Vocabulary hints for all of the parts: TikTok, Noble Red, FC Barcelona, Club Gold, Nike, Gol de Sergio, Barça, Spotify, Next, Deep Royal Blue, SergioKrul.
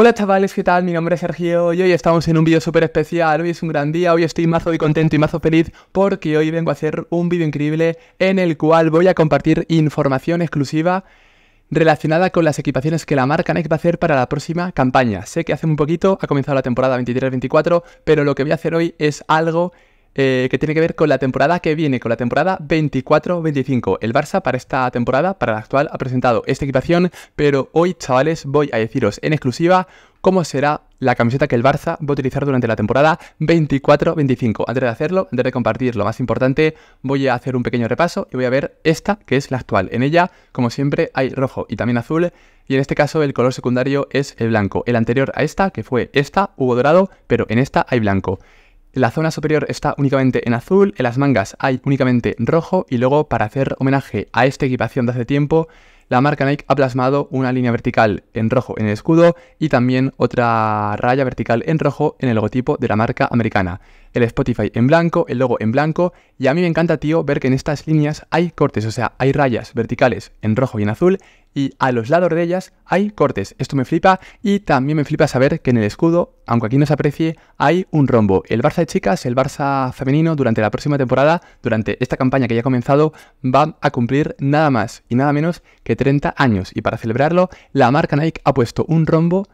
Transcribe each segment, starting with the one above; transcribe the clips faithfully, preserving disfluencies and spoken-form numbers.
Hola chavales, ¿qué tal? Mi nombre es Sergio y hoy estamos en un vídeo súper especial. Hoy es un gran día, hoy estoy mazo y contento y mazo feliz porque hoy vengo a hacer un vídeo increíble en el cual voy a compartir información exclusiva relacionada con las equipaciones que la marca Next va a hacer para la próxima campaña. Sé que hace muy poquito ha comenzado la temporada veintitrés veinticuatro, pero lo que voy a hacer hoy es algo eh, que tiene que ver con la temporada que viene, con la temporada veinticuatro veinticinco. El Barça para esta temporada, para la actual, ha presentado esta equipación, pero hoy, chavales, voy a deciros en exclusiva cómo será la camiseta que el Barça va a utilizar durante la temporada veinticuatro veinticinco. Antes de hacerlo, antes de compartir lo más importante, voy a hacer un pequeño repaso y voy a ver esta, que es la actual. En ella, como siempre, hay rojo y también azul, y en este caso el color secundario es el blanco. El anterior a esta, que fue esta, hubo dorado, pero en esta hay blanco. La zona superior está únicamente en azul, en las mangas hay únicamente rojo, y luego, para hacer homenaje a esta equipación de hace tiempo, la marca Nike ha plasmado una línea vertical en rojo en el escudo y también otra raya vertical en rojo en el logotipo de la marca americana. El Spotify en blanco, el logo en blanco, y a mí me encanta, tío, ver que en estas líneas hay cortes, o sea, hay rayas verticales en rojo y en azul y a los lados de ellas hay cortes. Esto me flipa, y también me flipa saber que en el escudo, aunque aquí no se aprecie, hay un rombo. El Barça de chicas, el Barça femenino, durante la próxima temporada, durante esta campaña que ya ha comenzado, va a cumplir nada más y nada menos que treinta años, y para celebrarlo la marca Nike ha puesto un rombo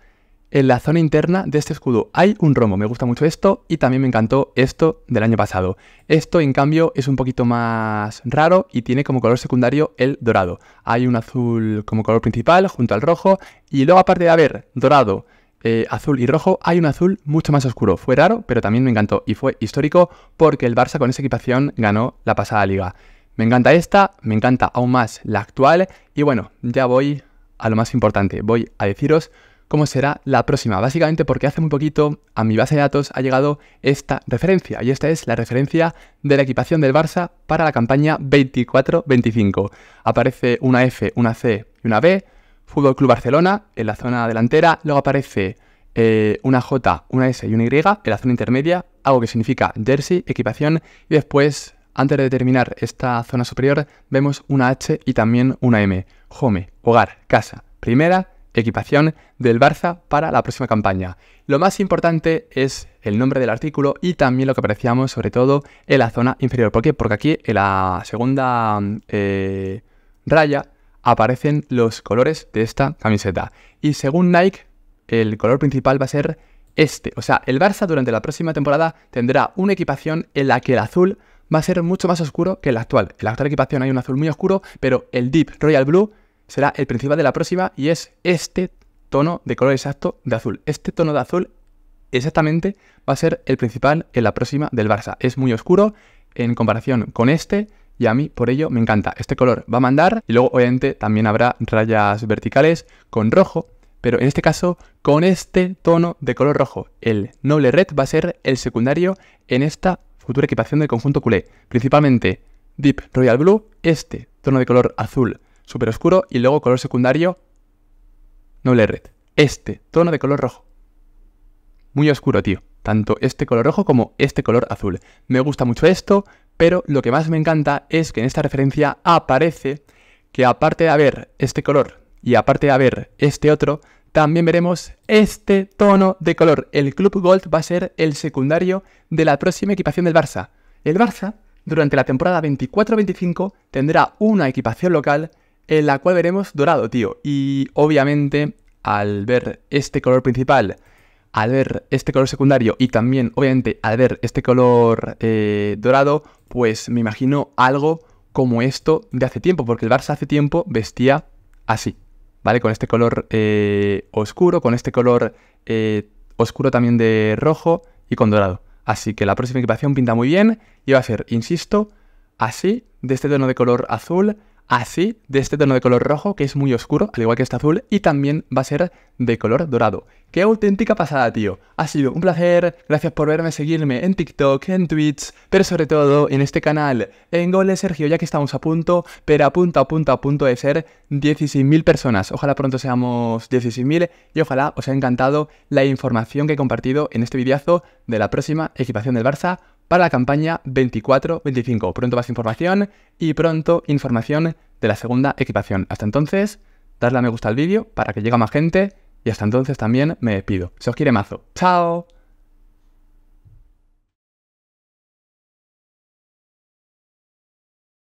en la zona interna de este escudo. Hay un rombo, me gusta mucho esto, y también me encantó esto del año pasado. Esto, en cambio, es un poquito más raro y tiene como color secundario el dorado. Hay un azul como color principal junto al rojo, y luego, aparte de haber dorado, Eh, azul y rojo, hay un azul mucho más oscuro. Fue raro, pero también me encantó y fue histórico porque el Barça con esa equipación ganó la pasada liga. Me encanta esta, me encanta aún más la actual, y bueno, ya voy a lo más importante. Voy a deciros cómo será la próxima, básicamente porque hace muy poquito a mi base de datos ha llegado esta referencia, y esta es la referencia de la equipación del Barça para la campaña veinticuatro veinticinco. Aparece una F, una C y una B, Fútbol Club Barcelona en la zona delantera, luego aparece eh, una J, una S y una Y en la zona intermedia, algo que significa jersey, equipación, y después, antes de terminar esta zona superior, vemos una H y también una M, home, hogar, casa, primera equipación del Barça para la próxima campaña. Lo más importante es el nombre del artículo y también lo que aparecíamos sobre todo en la zona inferior. ¿Por qué? Porque aquí en la segunda eh, raya aparecen los colores de esta camiseta. Y según Nike, el color principal va a ser este. O sea, el Barça durante la próxima temporada tendrá una equipación en la que el azul va a ser mucho más oscuro que el actual. En la actual equipación hay un azul muy oscuro, pero el Deep Royal Blue será el principal de la próxima, y es este tono de color exacto de azul. Este tono de azul exactamente va a ser el principal en la próxima del Barça. Es muy oscuro en comparación con este, y a mí por ello me encanta. Este color va a mandar, y luego obviamente también habrá rayas verticales con rojo, pero en este caso con este tono de color rojo. El Noble Red va a ser el secundario en esta futura equipación del conjunto culé. Principalmente Deep Royal Blue, este tono de color azul súper oscuro, y luego color secundario Noble Red, este tono de color rojo. Muy oscuro, tío. Tanto este color rojo como este color azul. Me gusta mucho esto, pero lo que más me encanta es que en esta referencia aparece que aparte de haber este color y aparte de haber este otro, también veremos este tono de color. El Club Gold va a ser el secundario de la próxima equipación del Barça. El Barça, durante la temporada veinticuatro veinticinco, tendrá una equipación local en la cual veremos dorado, tío. Y obviamente, al ver este color principal, al ver este color secundario y también, obviamente, al ver este color eh, dorado, pues me imagino algo como esto de hace tiempo, porque el Barça hace tiempo vestía así, ¿vale? Con este color eh, oscuro, con este color eh, oscuro también de rojo y con dorado. Así que la próxima equipación pinta muy bien y va a ser, insisto, así, de este tono de color azul, así, de este tono de color rojo, que es muy oscuro, al igual que este azul, y también va a ser de color dorado. ¡Qué auténtica pasada, tío! Ha sido un placer, gracias por verme, seguirme en TikTok, en Twitch, pero sobre todo en este canal, en Gol de Sergio, ya que estamos a punto, pero a punto, a punto, a punto de ser dieciséis mil personas. Ojalá pronto seamos dieciséis mil, y ojalá os haya encantado la información que he compartido en este videazo de la próxima equipación del Barça para la campaña veinticuatro veinticinco. Pronto más información, y pronto información de la segunda equipación. Hasta entonces, dadle a me gusta al vídeo para que llegue a más gente, Y hasta entonces también me despido. Se os quiere mazo. ¡Chao!